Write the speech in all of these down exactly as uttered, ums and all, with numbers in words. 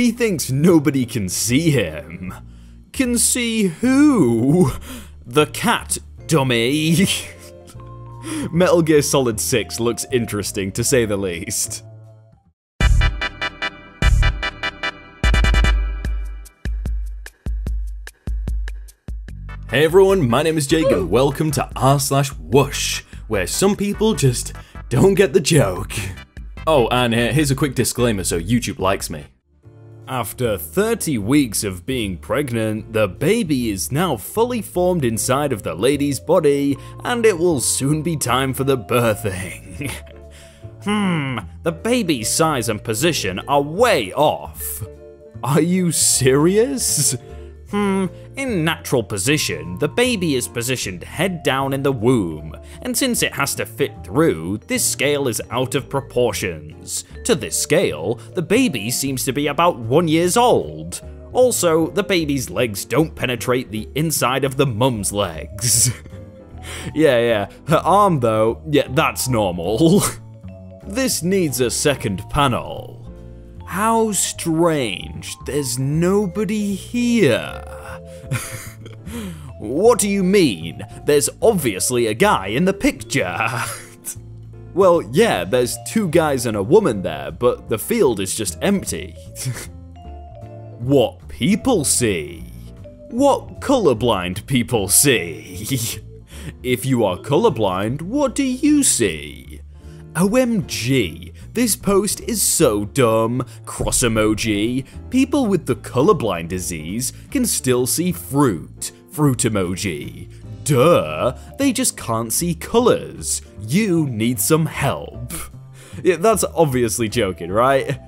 He thinks nobody can see him. Can see who? The cat, dummy. Metal Gear Solid six looks interesting, to say the least. Hey everyone, my name is Jake and welcome to r slash whoosh, where some people just don't get the joke. Oh, and here's a quick disclaimer so YouTube likes me. After thirty weeks of being pregnant, the baby is now fully formed inside of the lady's body, and it will soon be time for the birthing. Hmm, the baby's size and position are way off. Are you serious? Hmm, in natural position, the baby is positioned head down in the womb, and since it has to fit through, this scale is out of proportions. To this scale, the baby seems to be about one years old. Also, the baby's legs don't penetrate the inside of the mum's legs. yeah, yeah, her arm though, yeah, that's normal. This needs a second panel. How strange, there's nobody here. What do you mean? There's obviously a guy in the picture. Well, yeah, there's two guys and a woman there, but the field is just empty. What people see? What colorblind people see? If you are colorblind, what do you see? O M G. This post is so dumb, cross emoji. People with the colorblind disease can still see fruit, fruit emoji. Duh, they just can't see colors. You need some help. Yeah, that's obviously joking, right?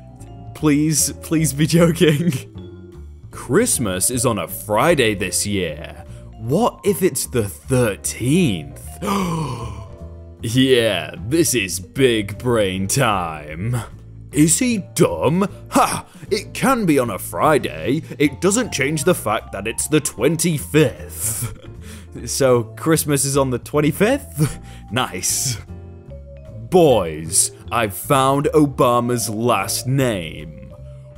Please, please be joking. Christmas is on a Friday this year. What if it's the thirteenth? Yeah, this is big brain time. Is he dumb? Ha! It can be on a Friday. It doesn't change the fact that it's the twenty-fifth. So Christmas is on the twenty-fifth? Nice. Boys, I've found Obama's last name.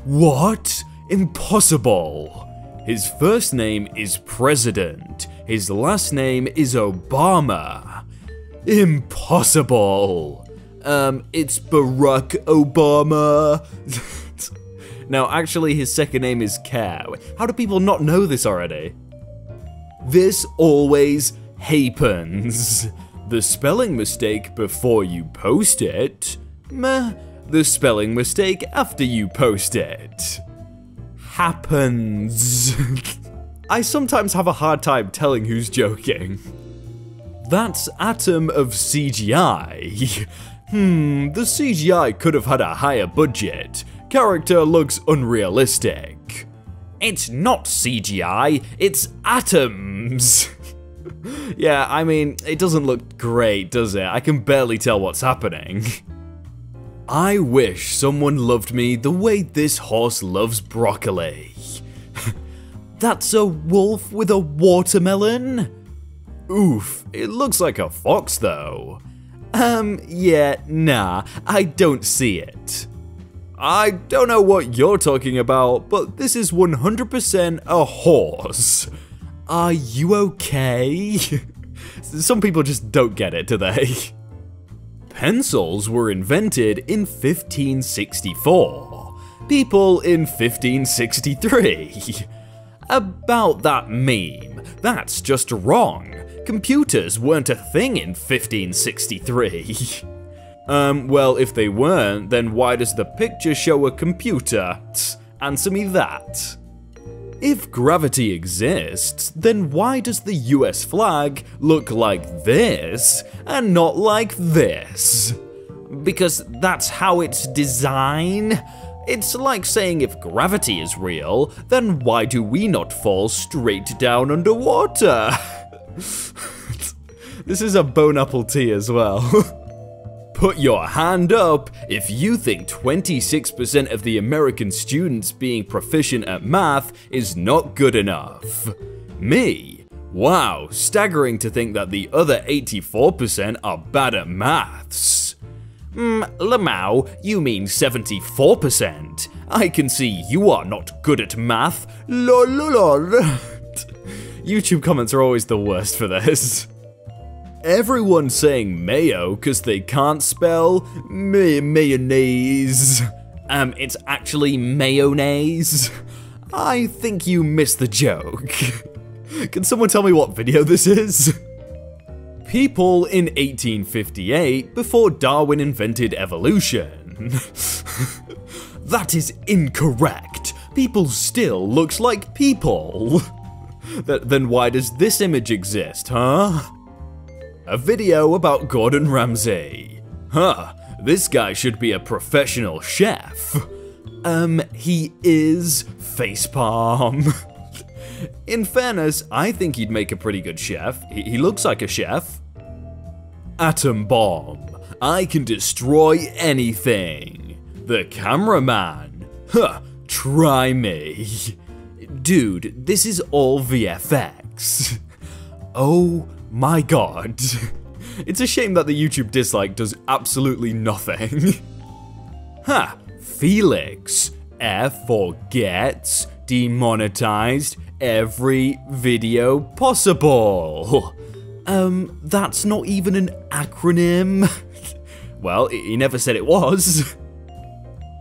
What? Impossible. His first name is President. His last name is Obama. Impossible! Um, it's Barack Obama. No, actually his second name is Care. How do people not know this already? This always happens. The spelling mistake before you post it. Meh, the spelling mistake after you post it. Happens. I sometimes have a hard time telling who's joking. That's atom of C G I. Hmm, the C G I could have had a higher budget. Character looks unrealistic. It's not C G I, it's atoms. Yeah, I mean, it doesn't look great, does it? I can barely tell what's happening. I wish someone loved me the way this horse loves broccoli. That's a wolf with a watermelon? Oof, it looks like a fox though. Um, yeah, nah, I don't see it. I don't know what you're talking about, but this is one hundred percent a horse. Are you okay? Some people just don't get it, do they? Pencils were invented in fifteen sixty-four. People in fifteen sixty-three. About that meme, that's just wrong. Computers weren't a thing in fifteen sixty-three. um, well, if they weren't, then why does the picture show a computer? Tch, answer me that. If gravity exists, then why does the U S flag look like this and not like this? Because that's how it's designed. It's like saying if gravity is real, then why do we not fall straight down underwater? This is a bone apple tea as well. Put your hand up if you think twenty-six percent of the American students being proficient at math is not good enough. Me? Wow, staggering to think that the other eighty-four percent are bad at maths. Mm, Lamau, you mean seventy-four percent. I can see you are not good at math. Lol, lol, lol. YouTube comments are always the worst for this. Everyone saying mayo because they can't spell may mayonnaise. Um, it's actually mayonnaise. I think you missed the joke. Can someone tell me what video this is? People in eighteen fifty-eight, before Darwin invented evolution. That is incorrect. People still looks like people. Th then why does this image exist, huh? A video about Gordon Ramsay. Huh, this guy should be a professional chef. Um, he is facepalm. In fairness, I think he'd make a pretty good chef. He, he looks like a chef. Atom bomb. I can destroy anything. The cameraman. Huh, try me. Dude, this is all V F X. Oh my god. It's a shame that the YouTube dislike does absolutely nothing. Huh, Felix. F forgets. Demonetized every video possible. Um, that's not even an acronym. Well, he never said it was.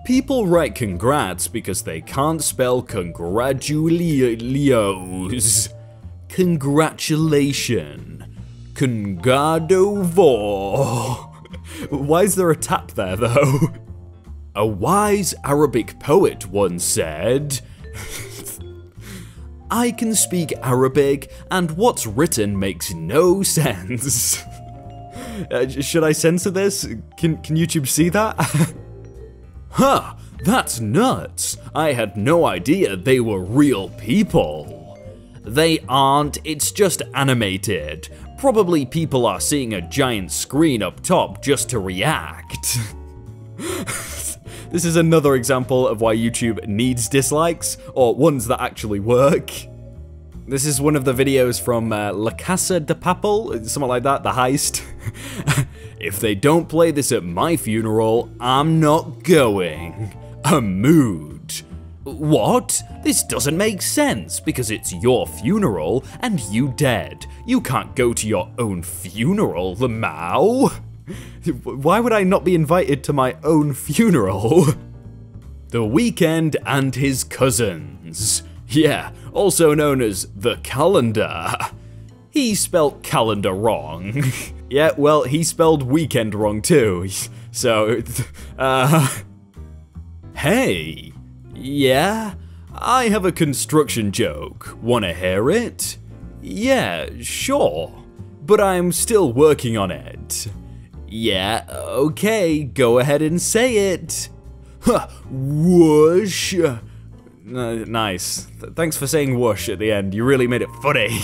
People write congrats because they can't spell congratulio's. Congratulation. Congadovor. Why is there a tap there though? A wise Arabic poet once said, I can speak Arabic, and what's written makes no sense. uh, should I censor this? Can, can YouTube see that? Huh, that's nuts. I had no idea they were real people. They aren't, it's just animated. Probably people are seeing a giant screen up top just to react. This is another example of why YouTube needs dislikes, or ones that actually work. This is one of the videos from uh, La Casa de Papel, something like that, the heist. If they don't play this at my funeral, I'm not going. A mood. What? This doesn't make sense, because it's your funeral and you dead. You can't go to your own funeral, Lamau. Why would I not be invited to my own funeral? The Weeknd and his cousins. Yeah, also known as The Calendar. He spelt calendar wrong. Yeah, well, he spelled weekend wrong too. So, uh... Hey. Yeah? I have a construction joke. Wanna hear it? Yeah, sure. But I'm still working on it. Yeah, okay, go ahead and say it. Huh, whoosh. Uh, nice. Th thanks for saying whoosh at the end, you really made it funny.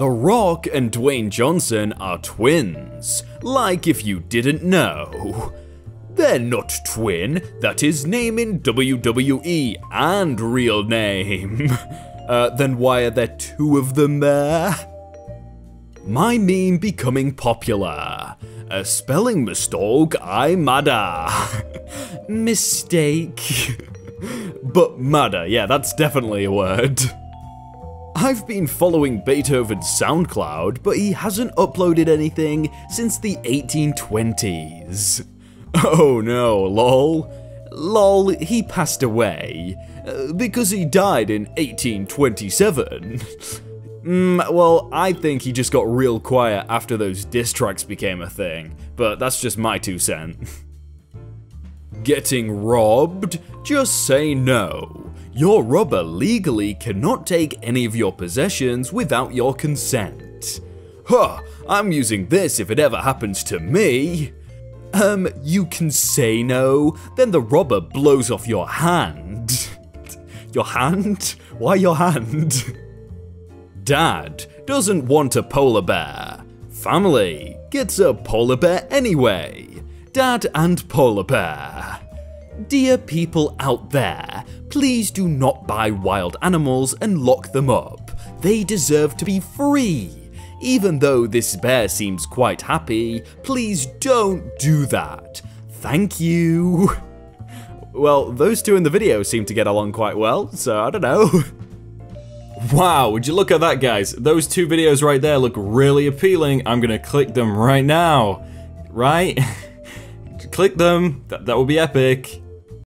The Rock and Dwayne Johnson are twins, like if you didn't know. They're not twin, that is name in W W E and real name. Uh, then why are there two of them there? My meme becoming popular. A spelling mistake, I madder. Mistake. But madder, yeah, that's definitely a word. I've been following Beethoven's SoundCloud, but he hasn't uploaded anything since the eighteen twenties. Oh no, lol. Lol, he passed away. Uh, because he died in eighteen twenty-seven. Mm, well, I think he just got real quiet after those diss tracks became a thing, but that's just my two cents. Getting robbed? Just say no. Your robber legally cannot take any of your possessions without your consent. Huh, I'm using this if it ever happens to me. Um, you can say no, then the robber blows off your hand. Your hand? Why your hand? Dad doesn't want a polar bear. Family gets a polar bear anyway. Dad and polar bear. Dear people out there, please do not buy wild animals and lock them up. They deserve to be free. Even though this bear seems quite happy, please don't do that. Thank you. Well, those two in the video seem to get along quite well, so I don't know. Wow, would you look at that, guys? Those two videos right there look really appealing. I'm gonna click them right now. Right? Click them. That, that would be epic.